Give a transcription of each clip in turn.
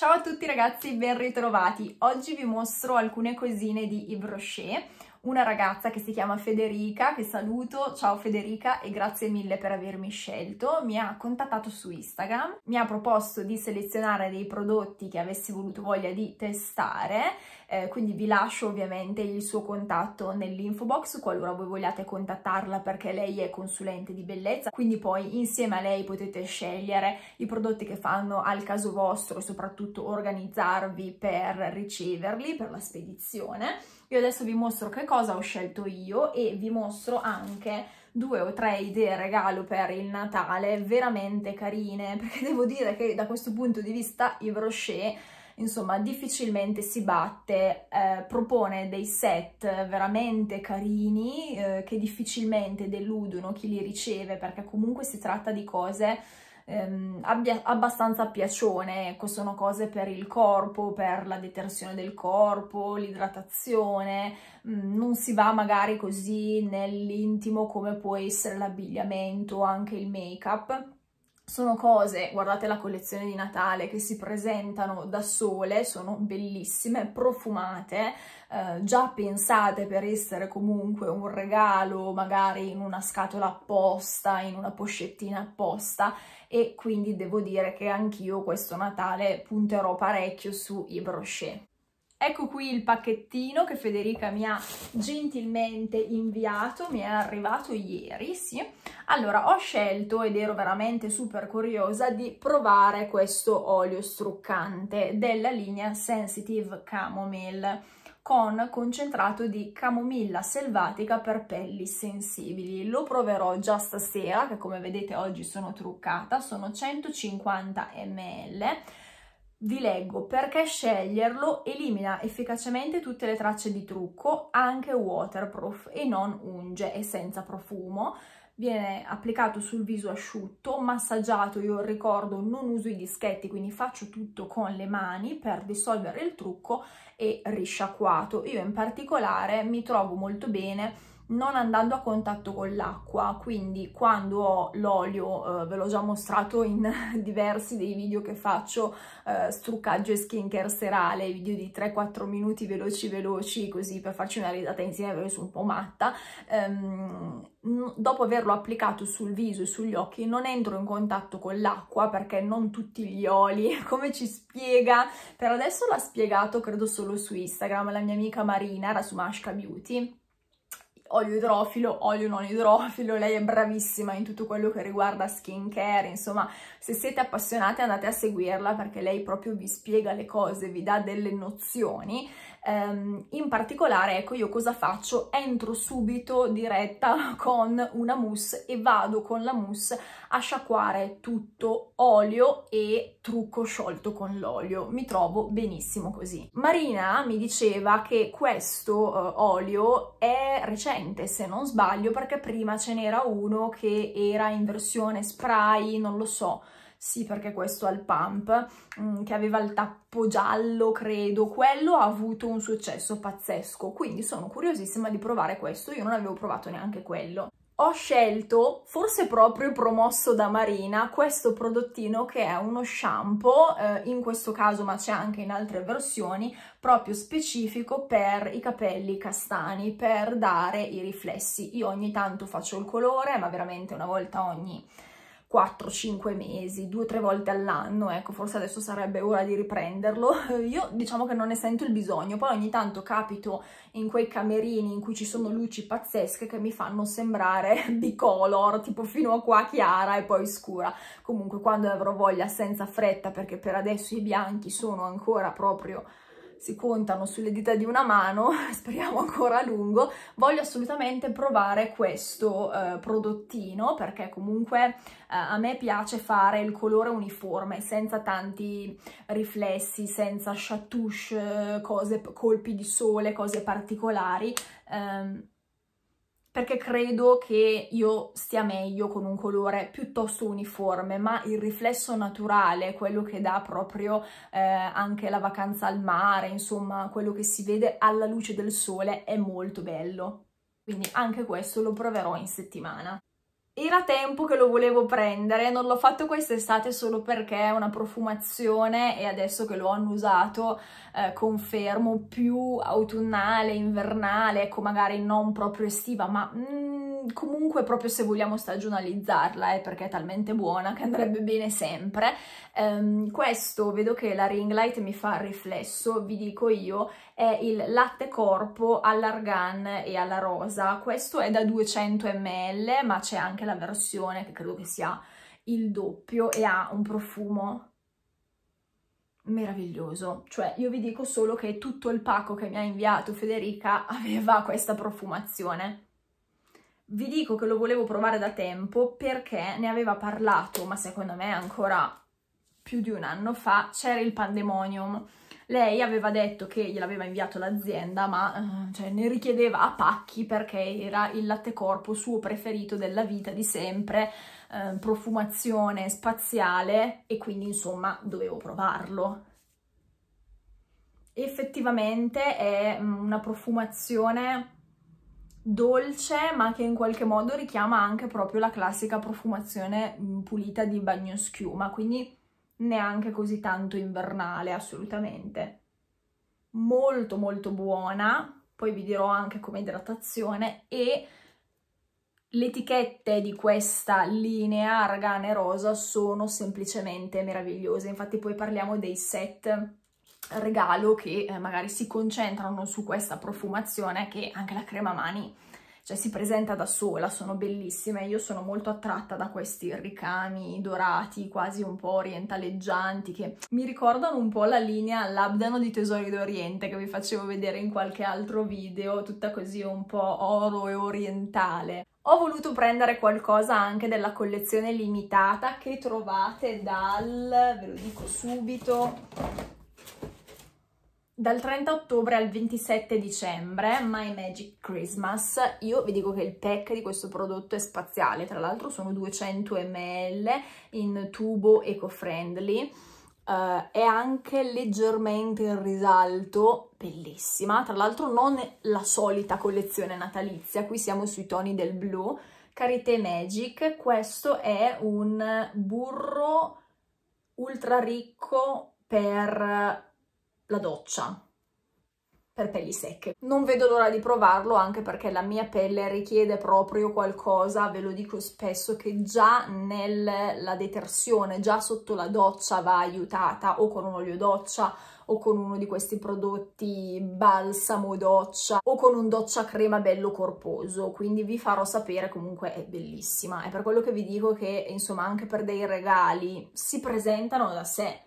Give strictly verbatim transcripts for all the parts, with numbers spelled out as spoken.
Ciao a tutti ragazzi, ben ritrovati. Oggi vi mostro alcune cosine di Yves Rocher, una ragazza che si chiama Federica, che saluto. Ciao Federica e grazie mille per avermi scelto. Mi ha contattato su Instagram, mi ha proposto di selezionare dei prodotti che avessi voluto voglia di testare, eh, quindi vi lascio ovviamente il suo contatto nell'info box qualora voi vogliate contattarla, perché lei è consulente di bellezza, quindi poi insieme a lei potete scegliere i prodotti che fanno al caso vostro e soprattutto organizzarvi per riceverli per la spedizione. Io adesso vi mostro che cosa ho scelto io e vi mostro anche due o tre idee regalo per il Natale veramente carine, perché devo dire che da questo punto di vista Yves Rocher, insomma, difficilmente si batte, eh, propone dei set veramente carini eh, che difficilmente deludono chi li riceve, perché comunque si tratta di cose Ehm, abbia abbastanza piacione, ecco, sono cose per il corpo, per la detersione del corpo, l'idratazione, non si va magari così nell'intimo come può essere l'abbigliamento, anche il make-up. Sono cose, guardate la collezione di Natale, che si presentano da sole, sono bellissime, profumate, eh, già pensate per essere comunque un regalo, magari in una scatola apposta, in una pochettina apposta, e quindi devo dire che anch'io questo Natale punterò parecchio su Yves Rocher. Ecco qui il pacchettino che Federica mi ha gentilmente inviato, mi è arrivato ieri, sì. Allora, ho scelto, ed ero veramente super curiosa, di provare questo olio struccante della linea Sensitive Chamomile con concentrato di camomilla selvatica per pelli sensibili. Lo proverò già stasera, che come vedete oggi sono truccata, sono centocinquanta millilitri. Vi leggo: perché sceglierlo? Elimina efficacemente tutte le tracce di trucco, anche waterproof, e non unge, e senza profumo. Viene applicato sul viso asciutto, massaggiato. Io ricordo, non uso i dischetti, quindi faccio tutto con le mani per dissolvere il trucco, e risciacquato. Io in particolare mi trovo molto bene non andando a contatto con l'acqua, quindi quando ho l'olio, eh, ve l'ho già mostrato in diversi dei video che faccio, eh, struccaggio e skincare serale, video di tre quattro minuti veloci veloci, così per farci una ridata insieme, perché sono un po' matta. Ehm, dopo averlo applicato sul viso e sugli occhi non entro in contatto con l'acqua, perché non tutti gli oli, come ci spiega, per adesso l'ha spiegato credo solo su Instagram la mia amica Marina, era su Masca Beauty, olio idrofilo, olio non idrofilo. Lei è bravissima in tutto quello che riguarda skincare, insomma, se siete appassionati andate a seguirla, perché lei proprio vi spiega le cose, vi dà delle nozioni. Um, in particolare, ecco, io cosa faccio? Entro subito diretta con una mousse e vado con la mousse a sciacquare tutto, olio e trucco sciolto con l'olio. Mi trovo benissimo così. Marina mi diceva che questo uh, olio è recente, se non sbaglio, perché prima ce n'era uno che era in versione spray, non lo so, sì, perché questo al pump, che aveva il tappo giallo, credo, quello ha avuto un successo pazzesco, quindi sono curiosissima di provare questo, io non avevo provato neanche quello. Ho scelto, forse proprio promosso da Marina, questo prodottino che è uno shampoo, eh, in questo caso, ma c'è anche in altre versioni, proprio specifico per i capelli castani, per dare i riflessi. Io ogni tanto faccio il colore, ma veramente una volta ogni quattro cinque mesi, due tre volte all'anno, ecco, forse adesso sarebbe ora di riprenderlo. Io diciamo che non ne sento il bisogno, poi ogni tanto capito in quei camerini in cui ci sono luci pazzesche che mi fanno sembrare bicolor, tipo fino a qua chiara e poi scura. Comunque quando avrò voglia, senza fretta, perché per adesso i bianchi sono ancora proprio... si contano sulle dita di una mano, speriamo ancora a lungo. Voglio assolutamente provare questo eh, prodottino, perché comunque eh, a me piace fare il colore uniforme, senza tanti riflessi, senza chatouche, cose, colpi di sole, cose particolari, ehm, perché credo che io stia meglio con un colore piuttosto uniforme, ma il riflesso naturale, quello che dà proprio eh, anche la vacanza al mare, insomma, quello che si vede alla luce del sole, è molto bello. Quindi anche questo lo proverò in settimana. Era tempo che lo volevo prendere, non l'ho fatto quest'estate solo perché è una profumazione e adesso che l'ho annusato eh, confermo più autunnale, invernale, ecco magari non proprio estiva, ma mm, comunque proprio se vogliamo stagionalizzarla, eh, perché è talmente buona che andrebbe bene sempre. Ehm, questo, vedo che la ring light mi fa riflesso, vi dico io, è il latte corpo all'argan e alla rosa, questo è da duecento millilitri, ma c'è anche la versione che credo che sia il doppio e ha un profumo meraviglioso, cioè io vi dico solo che tutto il pacco che mi ha inviato Federica aveva questa profumazione. Vi dico che lo volevo provare da tempo perché ne aveva parlato, ma secondo me ancora più di un anno fa, c'era il pandemonium. Lei aveva detto che gliel'aveva inviato l'azienda, ma cioè, ne richiedeva a pacchi perché era il latte corpo suo preferito della vita di sempre, eh, profumazione spaziale e quindi insomma dovevo provarlo. Effettivamente è una profumazione dolce ma che in qualche modo richiama anche proprio la classica profumazione pulita di bagnoschiuma, quindi neanche così tanto invernale, assolutamente molto molto buona. Poi vi dirò anche come idratazione, e le etichette di questa linea argan e rosa sono semplicemente meravigliose, infatti poi parliamo dei set regalo che magari si concentrano su questa profumazione, che anche la crema mani, cioè si presenta da sola, sono bellissime. Io sono molto attratta da questi ricami dorati, quasi un po' orientaleggianti, che mi ricordano un po' la linea L'Abdano di Tesori d'Oriente, che vi facevo vedere in qualche altro video, tutta così un po' oro e orientale. Ho voluto prendere qualcosa anche della collezione limitata che trovate dal, ve lo dico subito, dal trenta ottobre al ventisette dicembre, My Magic Christmas. Io vi dico che il pack di questo prodotto è spaziale, tra l'altro sono duecento millilitri in tubo eco-friendly, uh, è anche leggermente in risalto, bellissima, tra l'altro non la solita collezione natalizia, qui siamo sui toni del blu. Karitè Magic, questo è un burro ultra ricco per la doccia, per pelli secche. Non vedo l'ora di provarlo, anche perché la mia pelle richiede proprio qualcosa, ve lo dico spesso, che già nella detersione, già sotto la doccia va aiutata, o con un olio doccia o con uno di questi prodotti balsamo doccia o con un doccia crema bello corposo, quindi vi farò sapere. Comunque è bellissima, è per quello che vi dico che insomma anche per dei regali si presentano da sé.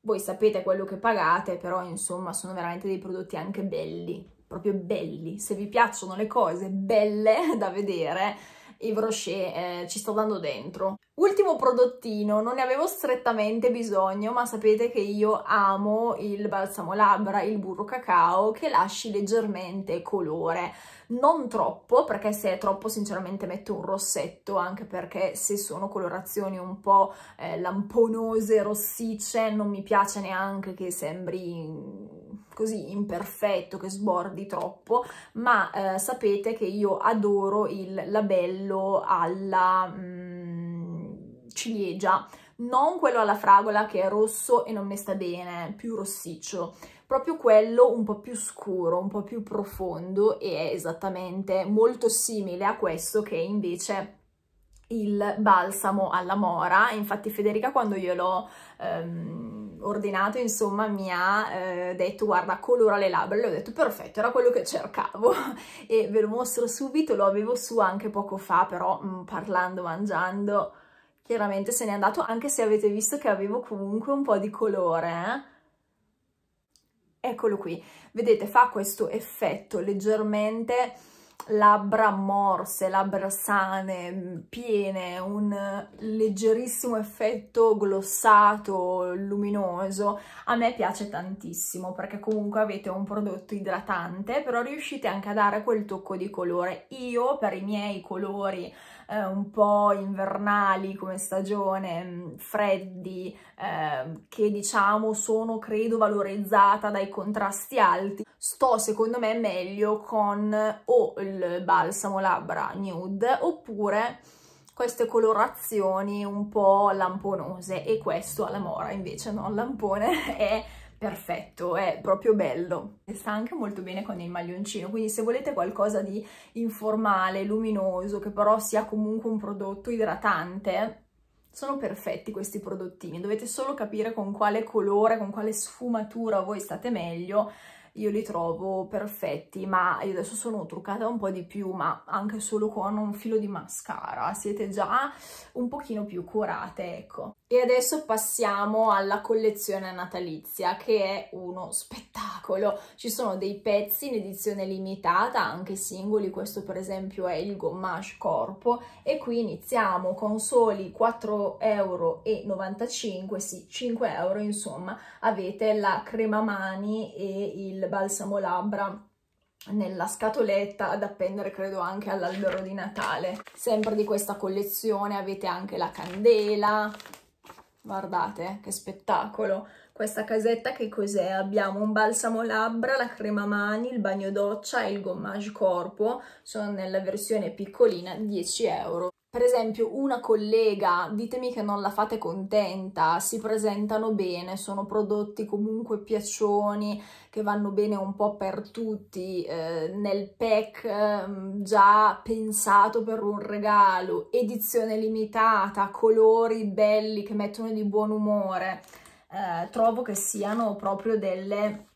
Voi sapete quello che pagate, però insomma sono veramente dei prodotti anche belli, proprio belli. Se vi piacciono le cose belle da vedere, Yves Rocher eh, ci sto dando dentro. Ultimo prodottino, non ne avevo strettamente bisogno, ma sapete che io amo il balsamo labbra, il burro cacao, che lasci leggermente colore. Non troppo, perché se è troppo sinceramente metto un rossetto, anche perché se sono colorazioni un po' eh, lamponose, rossicce, non mi piace neanche che sembri così imperfetto, che sbordi troppo, ma eh, sapete che io adoro il labello alla mh, ciliegia, non quello alla fragola che è rosso e non mi sta bene, più rossiccio, proprio quello un po' più scuro, un po' più profondo, e è esattamente molto simile a questo che invece il balsamo alla mora. Infatti Federica, quando io l'ho ehm, ordinato, insomma mi ha eh, detto guarda, colora le labbra, e le ho detto perfetto, era quello che cercavo e ve lo mostro subito. Lo avevo su anche poco fa, però mh, parlando, mangiando, chiaramente se n'è andato, anche se avete visto che avevo comunque un po' di colore, eh? Eccolo qui, vedete, fa questo effetto leggermente labbra morse, labbra sane, piene, un leggerissimo effetto glossato, luminoso. A me piace tantissimo perché comunque avete un prodotto idratante, però riuscite anche a dare quel tocco di colore. Io per i miei colori eh, un po' invernali come stagione, freddi, eh, che diciamo sono credo valorizzata dai contrasti alti, sto secondo me meglio con o il balsamo labbra nude oppure queste colorazioni un po' lamponose, e questo alla mora invece, non lampone, è perfetto, è proprio bello e sta anche molto bene con il maglioncino. Quindi se volete qualcosa di informale, luminoso, che però sia comunque un prodotto idratante, sono perfetti questi prodottini. Dovete solo capire con quale colore, con quale sfumatura voi state meglio. Io li trovo perfetti, ma io adesso sono truccata un po' di più, ma anche solo con un filo di mascara siete già un pochino più curate, ecco. E adesso passiamo alla collezione natalizia, che è uno spettacolo. Ci sono dei pezzi in edizione limitata, anche singoli, questo per esempio è il gommage corpo, e qui iniziamo con soli quattro e novantacinque euro, sì, cinque euro insomma, avete la crema mani e il balsamo labbra nella scatoletta da appendere credo anche all'albero di Natale. Sempre di questa collezione avete anche la candela, guardate che spettacolo. Questa casetta che cos'è? Abbiamo un balsamo labbra, la crema mani, il bagno doccia e il gommage corpo, sono nella versione piccolina, dieci euro. Per esempio una collega, ditemi che non la fate contenta, si presentano bene, sono prodotti comunque piaccioni, che vanno bene un po' per tutti, eh, nel pack eh, già pensato per un regalo, edizione limitata, colori belli che mettono di buon umore, eh, trovo che siano proprio delle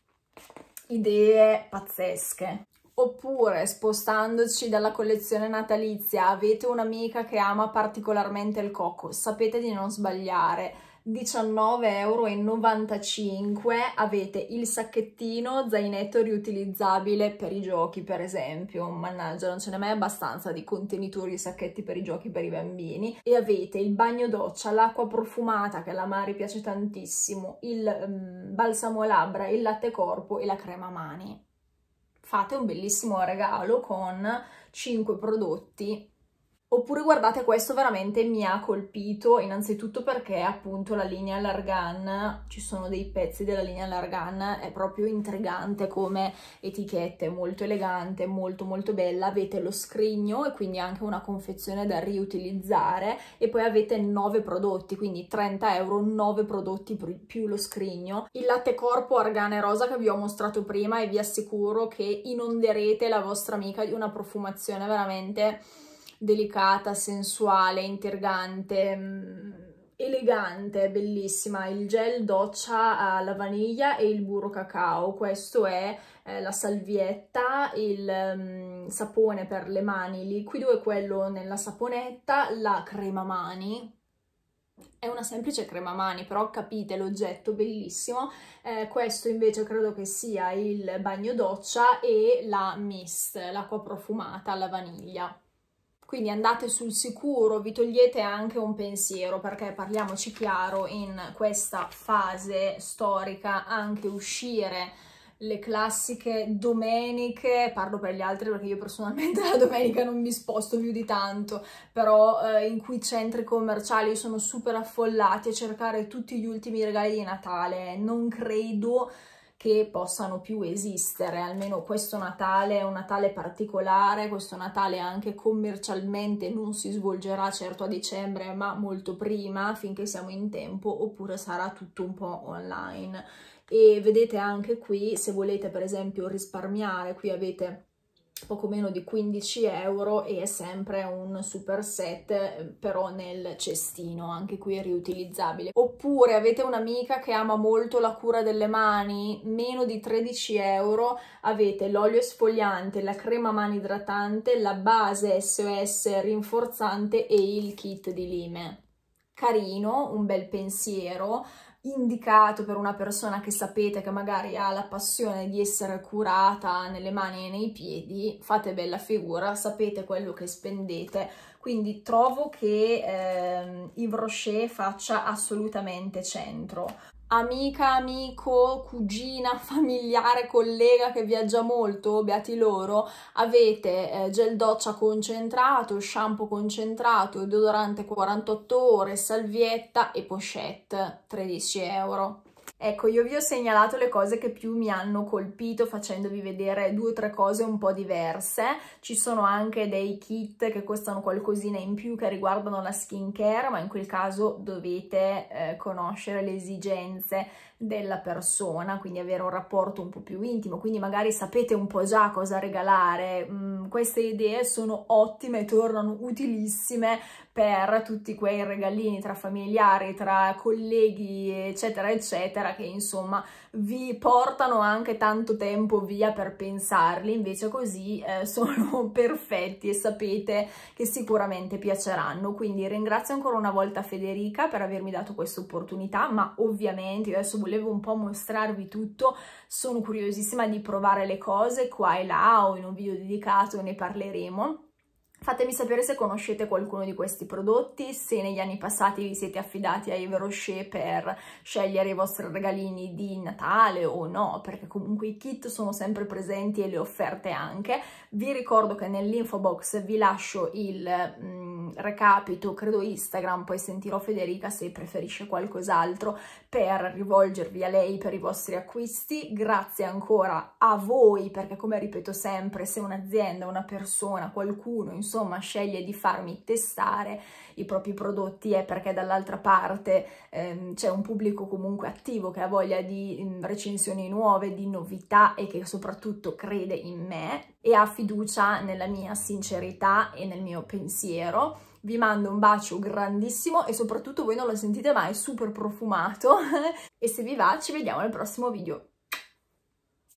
idee pazzesche. Oppure, spostandoci dalla collezione natalizia, avete un'amica che ama particolarmente il cocco, sapete di non sbagliare, diciannove e novantacinque euro, avete il sacchettino, zainetto riutilizzabile per i giochi per esempio, mannaggia non ce n'è mai abbastanza di contenitori e sacchetti per i giochi per i bambini, e avete il bagno doccia, l'acqua profumata che alla Mari piace tantissimo, il mm, balsamo labbra, il latte corpo e la crema mani. Fate un bellissimo regalo con cinque prodotti. Oppure guardate, questo veramente mi ha colpito, innanzitutto perché appunto la linea L'argan, ci sono dei pezzi della linea L'argan, è proprio intrigante come etichette, molto elegante, molto molto bella. Avete lo scrigno e quindi anche una confezione da riutilizzare, e poi avete nove prodotti, quindi trenta euro, nove prodotti più lo scrigno. Il latte corpo Argan e rosa che vi ho mostrato prima, e vi assicuro che inonderete la vostra amica di una profumazione veramente delicata, sensuale, intrigante, elegante, bellissima. Il gel doccia alla vaniglia e il burro cacao, questo è eh, la salvietta, il um, sapone per le mani, liquido è quello nella saponetta, la crema mani, è una semplice crema mani, però capite l'oggetto bellissimo. Eh, questo invece credo che sia il bagno doccia e la mist, l'acqua profumata alla vaniglia. Quindi andate sul sicuro, vi togliete anche un pensiero, perché parliamoci chiaro, in questa fase storica anche uscire le classiche domeniche, parlo per gli altri perché io personalmente la domenica non mi sposto più di tanto, però eh, in cui centri commerciali sono super affollati, a cercare tutti gli ultimi regali di Natale, non credo che possano più esistere, almeno questo Natale è un Natale particolare, questo Natale anche commercialmente non si svolgerà certo a dicembre, ma molto prima, finché siamo in tempo, oppure sarà tutto un po' online. E vedete anche qui, se volete per esempio risparmiare, qui avete poco meno di quindici euro e è sempre un super set, però nel cestino, anche qui è riutilizzabile. Oppure avete un'amica che ama molto la cura delle mani, meno di tredici euro avete l'olio esfoliante, la crema mani idratante, la base S O S rinforzante e il kit di lime. Carino, un bel pensiero, indicato per una persona che sapete che magari ha la passione di essere curata nelle mani e nei piedi, fate bella figura, sapete quello che spendete, quindi trovo che eh, Yves Rocher faccia assolutamente centro. amica, amico, cugina, familiare, collega che viaggia molto, beati loro, avete eh, gel doccia concentrato, shampoo concentrato, deodorante quarantotto ore, salvietta e pochette, tredici euro. Ecco, io vi ho segnalato le cose che più mi hanno colpito facendovi vedere due o tre cose un po' diverse. Ci sono anche dei kit che costano qualcosina in più che riguardano la skincare, ma in quel caso dovete eh, conoscere le esigenze della persona, quindi avere un rapporto un po' più intimo, quindi magari sapete un po' già cosa regalare. Mm, queste idee sono ottime e tornano utilissime per tutti quei regalini tra familiari, tra colleghi, eccetera, eccetera, che insomma vi portano anche tanto tempo via per pensarli, invece così eh, sono perfetti e sapete che sicuramente piaceranno. Quindi ringrazio ancora una volta Federica per avermi dato questa opportunità, ma ovviamente io adesso volevo un po' mostrarvi tutto, sono curiosissima di provare le cose qua e là, o in un video dedicato ne parleremo. Fatemi sapere se conoscete qualcuno di questi prodotti, se negli anni passati vi siete affidati a Yves Rocher per scegliere i vostri regalini di Natale o no, perché comunque i kit sono sempre presenti e le offerte anche. Vi ricordo che nell'info box vi lascio il mh, recapito, credo Instagram, poi sentirò Federica se preferisce qualcos'altro per rivolgervi a lei per i vostri acquisti. Grazie ancora a voi, perché come ripeto sempre, se un'azienda, una persona, qualcuno, insomma, insomma sceglie di farmi testare i propri prodotti è perché dall'altra parte ehm, c'è un pubblico comunque attivo che ha voglia di recensioni nuove, di novità e che soprattutto crede in me e ha fiducia nella mia sincerità e nel mio pensiero. Vi mando un bacio grandissimo e soprattutto voi non lo sentite mai, super profumato e se vi va ci vediamo nel prossimo video.